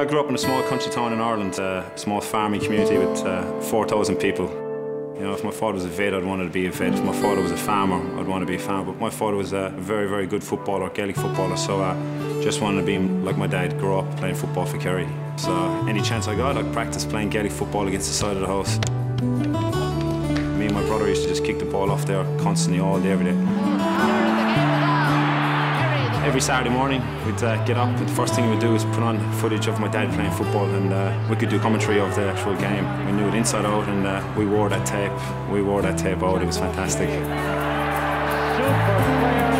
I grew up in a small country town in Ireland, a small farming community with 4,000 people. You know, if my father was a vet, I'd wanted to be a vet. If my father was a farmer, I'd want to be a farmer. But my father was a very, very good footballer, Gaelic footballer, so I just wanted to be like my dad, grow up playing football for Kerry. So any chance I got, I'd practice playing Gaelic football against the side of the house. Me and my brother used to just kick the ball off there constantly, all day, every day. Every Saturday morning, we'd get up, and the first thing we'd do is put on footage of my dad playing football, and we could do commentary of the actual game. We knew it inside out, and we wore that tape. We wore that tape out. It was fantastic. Super player,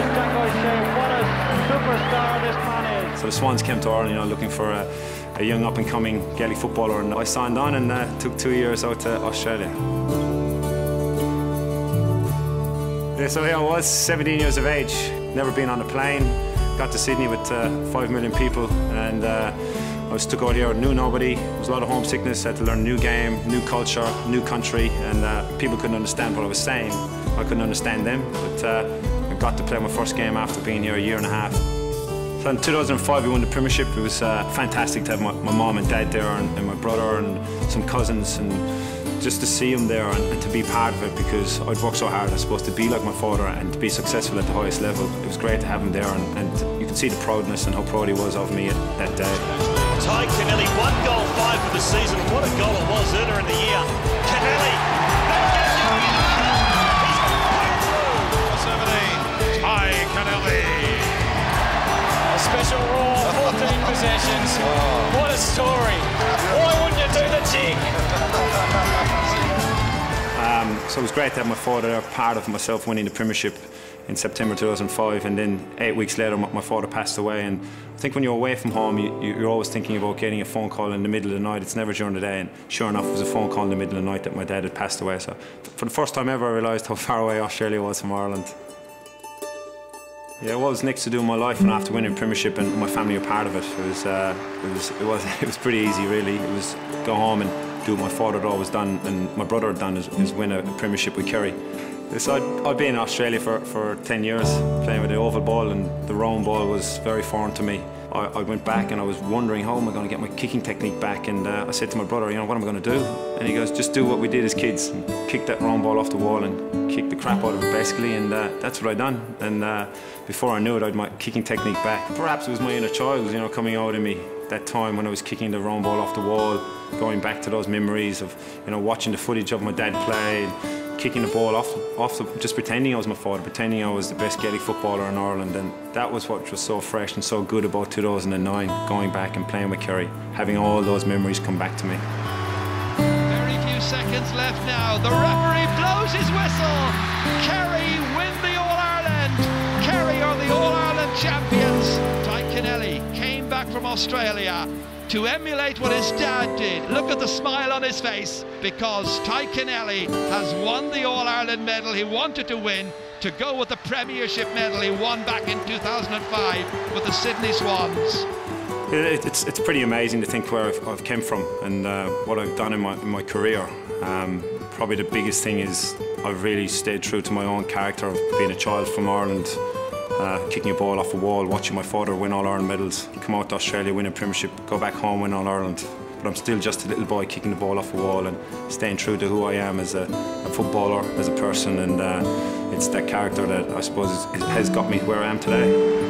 Declan Shea. What a superstar this man is. So the Swans came to Ireland, you know, looking for a young up-and-coming Gaelic footballer, and I signed on and took 2 years out to Australia. Yeah, so here I was, 17 years of age, never been on a plane. Got to Sydney with 5 million people, and I was stuck out here, knew nobody. There was a lot of homesickness. I had to learn a new game, new culture, new country, and people couldn't understand what I was saying. I couldn't understand them, but I got to play my first game after being here a year and a half. So in 2005, we won the premiership. It was fantastic to have my mom and dad there, and my brother, and some cousins, and just to see him there and to be part of it, because I'd worked so hard, I suppose, to be like my father and to be successful at the highest level. It was great to have him there, and you could see the proudness and how proud he was of me that day. Ty Canelli, 1 goal, 5 for the season. What a goal it was earlier in the year. Canelli, he's through. 17, Ty Canelli. A special raw, 14 possessions. What a story. Why wouldn't you do the jig? So it was great to have my father there, part of myself winning the premiership in September 2005, and then 8 weeks later my father passed away. And I think when you're away from home, you're always thinking about getting a phone call in the middle of the night. It's never during the day, and sure enough, it was a phone call in the middle of the night that my dad had passed away. So for the first time ever, I realised how far away Australia was from Ireland. Yeah, what was next to do in my life, and after winning the premiership and my family were part of it, it was pretty easy, really. It was go home and do what my father had always done and my brother had done, is win a premiership with Kerry. So I'd been in Australia for 10 years, playing with the oval ball, and the round ball was very foreign to me. I went back and I was wondering, how am I going to get my kicking technique back? And I said to my brother, you know, what am I going to do? And he goes, just do what we did as kids, and kick that round ball off the wall and kick the crap out of it, basically. And that's what I done. And before I knew it, I had my kicking technique back. Perhaps it was my inner child, you know, coming out in me. That time when I was kicking the round ball off the wall, going back to those memories of, you know, watching the footage of my dad play, kicking the ball off the, just pretending I was my father, pretending I was the best Gaelic footballer in Ireland. And that was what was so fresh and so good about 2009, going back and playing with Kerry, having all those memories come back to me. Very few seconds left now. The referee blows his whistle. Kerry win the All Ireland. Kerry are the All Ireland champions. Ty Canelli came back from Australia to emulate what his dad did. Look at the smile on his face, because Ty Canelli has won the All-Ireland medal he wanted to win, to go with the Premiership medal he won back in 2005 with the Sydney Swans. It's pretty amazing to think where I've come from and what I've done in my career. Probably the biggest thing is I've really stayed true to my own character of being a child from Ireland. Kicking a ball off a wall, watching my father win All-Ireland medals, come out to Australia, win a premiership, go back home, win All-Ireland. But I'm still just a little boy kicking the ball off a wall and staying true to who I am as a footballer, as a person, and it's that character that I suppose has got me where I am today.